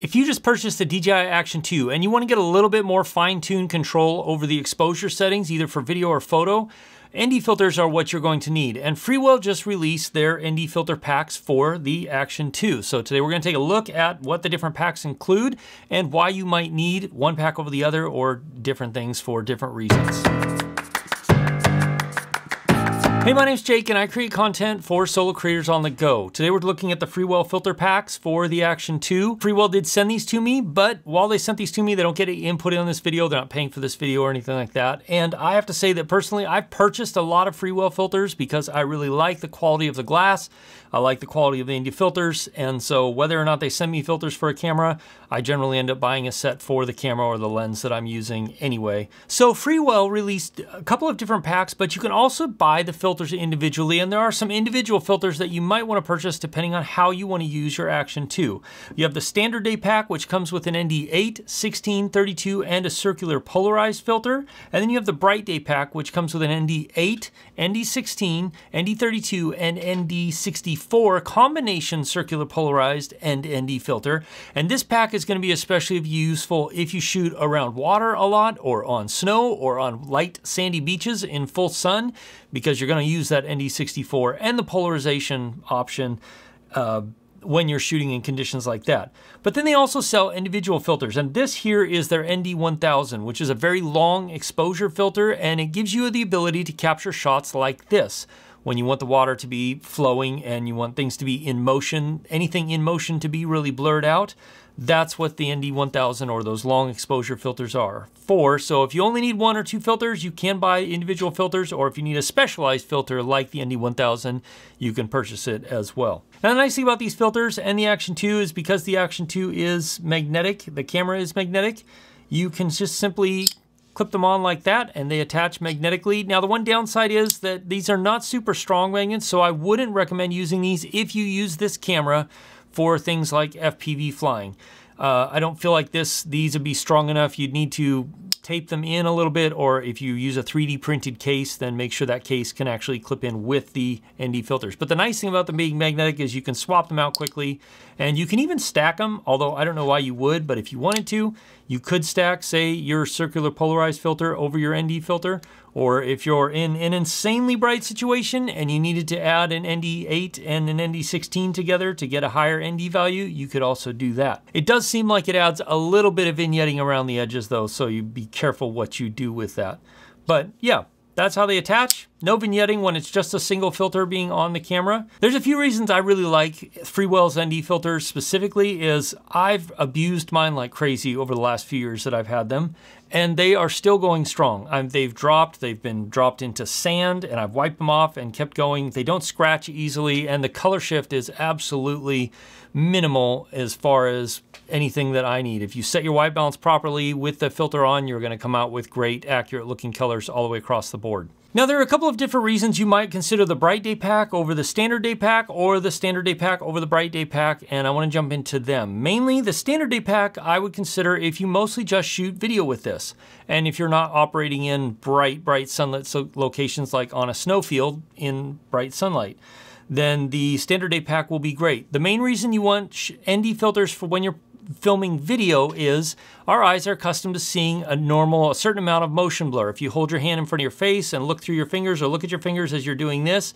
If you just purchased the DJI Action 2 and you want to get a little bit more fine-tuned control over the exposure settings, either for video or photo, ND filters are what you're going to need. And Freewell just released their ND filter packs for the Action 2. So today we're going to take a look at what the different packs include and why you might need one pack over the other or different things for different reasons. Hey, my name's Jake and I create content for solo creators on the go. Today we're looking at the Freewell filter packs for the Action 2. Freewell did send these to me, but while they sent these to me, they don't get any input on this video. They're not paying for this video or anything like that. And I have to say that personally, I've purchased a lot of Freewell filters because I really like the quality of the glass. I like the quality of the ND filters. And so whether or not they send me filters for a camera, I generally end up buying a set for the camera or the lens that I'm using anyway. So Freewell released a couple of different packs, but you can also buy the filters individually, and there are some individual filters that you might want to purchase depending on how you want to use your Action 2. You have the standard day pack, which comes with an ND8, 16, 32, and a circular polarized filter. And then you have the bright day pack, which comes with an ND8, ND16, ND32, and ND64 combination circular polarized and ND filter. And this pack is going to be especially useful if you shoot around water a lot, or on snow, or on light sandy beaches in full sun, because you're going to use that ND64 and the polarization option when you're shooting in conditions like that. But then they also sell individual filters, and this here is their ND1000, which is a very long exposure filter, and it gives you the ability to capture shots like this. When you want the water to be flowing and you want things to be in motion, anything in motion to be really blurred out, that's what the ND1000 or those long exposure filters are for. So if you only need one or two filters, you can buy individual filters, or if you need a specialized filter like the ND1000, you can purchase it as well. Now, the nice thing about these filters and the Action 2 is because the Action 2 is magnetic, the camera is magnetic, you can just simply clip them on like that and they attach magnetically. Now, the one downside is that these are not super strong magnets, so I wouldn't recommend using these if you use this camera for things like FPV flying. I don't feel like these would be strong enough. You'd need to tape them in a little bit, or if you use a 3D printed case, then make sure that case can actually clip in with the ND filters. But the nice thing about them being magnetic is you can swap them out quickly, and you can even stack them, although I don't know why you would, but if you wanted to, you could stack, say, your circular polarized filter over your ND filter, or if you're in an insanely bright situation and you needed to add an ND8 and an ND16 together to get a higher ND value, you could also do that. It does seem like it adds a little bit of vignetting around the edges though, so you be careful what you do with that. But yeah, that's how they attach. No vignetting when it's just a single filter being on the camera. There's a few reasons I really like Freewell's ND filters specifically is I've abused mine like crazy over the last few years that I've had them, and they are still going strong. They've been dropped into sand, and I've wiped them off and kept going. They don't scratch easily, and the color shift is absolutely minimal as far as anything that I need. If you set your white balance properly with the filter on, you're going to come out with great, accurate looking colors all the way across the board. Now, there are a couple of different reasons you might consider the bright day pack over the standard day pack, or the standard day pack over the bright day pack, and I want to jump into them. Mainly, the standard day pack I would consider if you mostly just shoot video with this, and if you're not operating in bright sunlit locations like on a snowfield in bright sunlight, then the standard day pack will be great. The main reason you want ND filters for when you're filming video is our eyes are accustomed to seeing a certain amount of motion blur. If you hold your hand in front of your face and look through your fingers, or look at your fingers as you're doing this,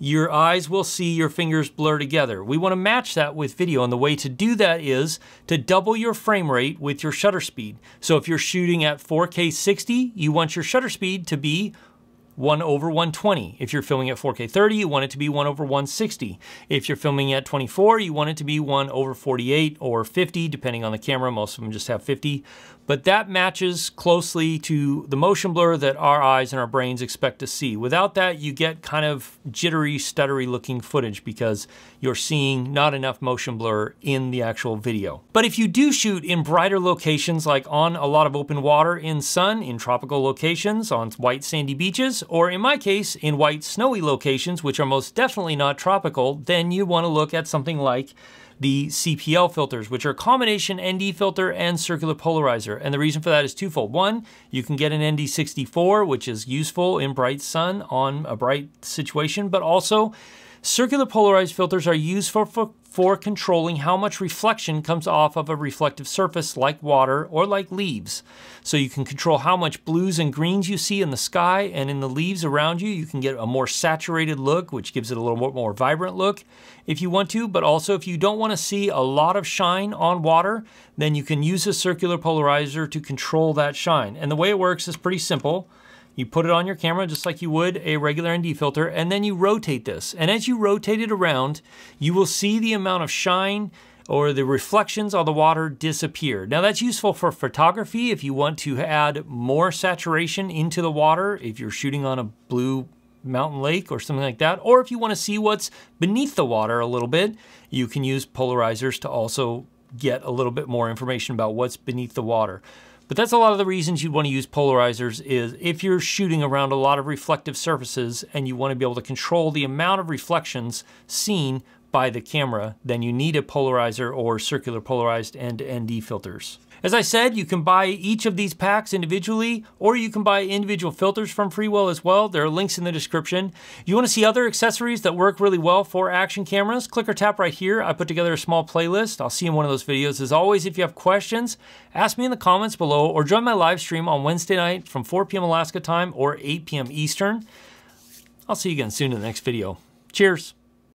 your eyes will see your fingers blur together. We want to match that with video, and the way to do that is to double your frame rate with your shutter speed. So if you're shooting at 4K 60, you want your shutter speed to be 1/120. If you're filming at 4K 30, you want it to be 1/160. If you're filming at 24, you want it to be 1/48 or 50, depending on the camera. Most of them just have 50. But that matches closely to the motion blur that our eyes and our brains expect to see. Without that, you get kind of jittery, stuttery looking footage because you're seeing not enough motion blur in the actual video. But if you do shoot in brighter locations, like on a lot of open water, in sun, in tropical locations, on white sandy beaches, or in my case, in white snowy locations, which are most definitely not tropical, then you want to look at something like the CPL filters, which are a combination ND filter and circular polarizer. And the reason for that is twofold. One, you can get an ND64, which is useful in bright sun on a bright situation, but also circular polarized filters are useful for for controlling how much reflection comes off of a reflective surface like water or like leaves. So you can control how much blues and greens you see in the sky and in the leaves around you. You can get a more saturated look, which gives it a little more vibrant look if you want to, but also if you don't want to see a lot of shine on water, then you can use a circular polarizer to control that shine. And the way it works is pretty simple. You put it on your camera just like you would a regular ND filter, and then you rotate this. And as you rotate it around, you will see the amount of shine or the reflections on the water disappear. Now that's useful for photography if you want to add more saturation into the water, if you're shooting on a blue mountain lake or something like that, or if you want to see what's beneath the water a little bit, you can use polarizers to also get a little bit more information about what's beneath the water. But that's a lot of the reasons you'd want to use polarizers is if you're shooting around a lot of reflective surfaces and you want to be able to control the amount of reflections seen by the camera, then you need a polarizer or circular polarized ND filters. As I said, you can buy each of these packs individually, or you can buy individual filters from Freewell as well. There are links in the description. You want to see other accessories that work really well for action cameras? Click or tap right here. I put together a small playlist. I'll see you in one of those videos. As always, if you have questions, ask me in the comments below or join my live stream on Wednesday night from 4 p.m. Alaska time or 8 p.m. Eastern. I'll see you again soon in the next video. Cheers.